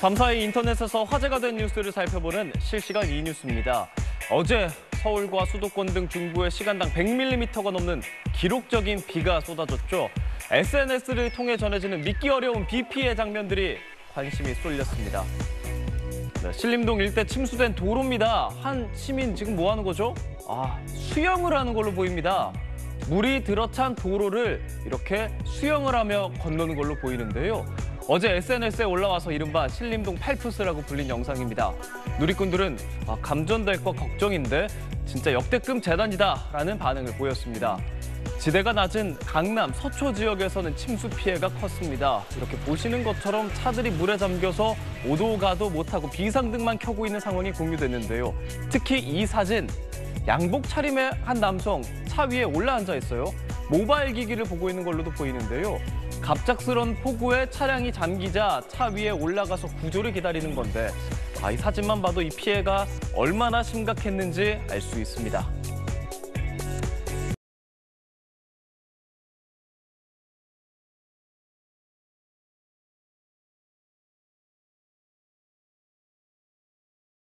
밤사이 인터넷에서 화제가 된 뉴스를 살펴보는 실시간 이뉴스입니다. 어제 서울과 수도권 등 중부에 시간당 100mm가 넘는 기록적인 비가 쏟아졌죠. SNS를 통해 전해지는 믿기 어려운 비 피해 장면들이 관심이 쏠렸습니다. 네, 신림동 일대 침수된 도로입니다. 한 시민 지금 뭐 하는 거죠? 수영을 하는 걸로 보입니다. 물이 들어찬 도로를 이렇게 수영을 하며 건너는 걸로 보이는데요. 어제 SNS에 올라와서 이른바 신림동 팔푸스라고 불린 영상입니다. 누리꾼들은 감전될 것 걱정인데 진짜 역대급 재난이다라는 반응을 보였습니다. 지대가 낮은 강남, 서초 지역에서는 침수 피해가 컸습니다. 이렇게 보시는 것처럼 차들이 물에 잠겨서 오도 가도 못하고 비상등만 켜고 있는 상황이 공유됐는데요. 특히 이 사진, 양복 차림의 한 남성 차 위에 올라앉아 있어요. 모바일 기기를 보고 있는 걸로도 보이는데요. 갑작스런 폭우에 차량이 잠기자 차 위에 올라가서 구조를 기다리는 건데 이 사진만 봐도 이 피해가 얼마나 심각했는지 알 수 있습니다.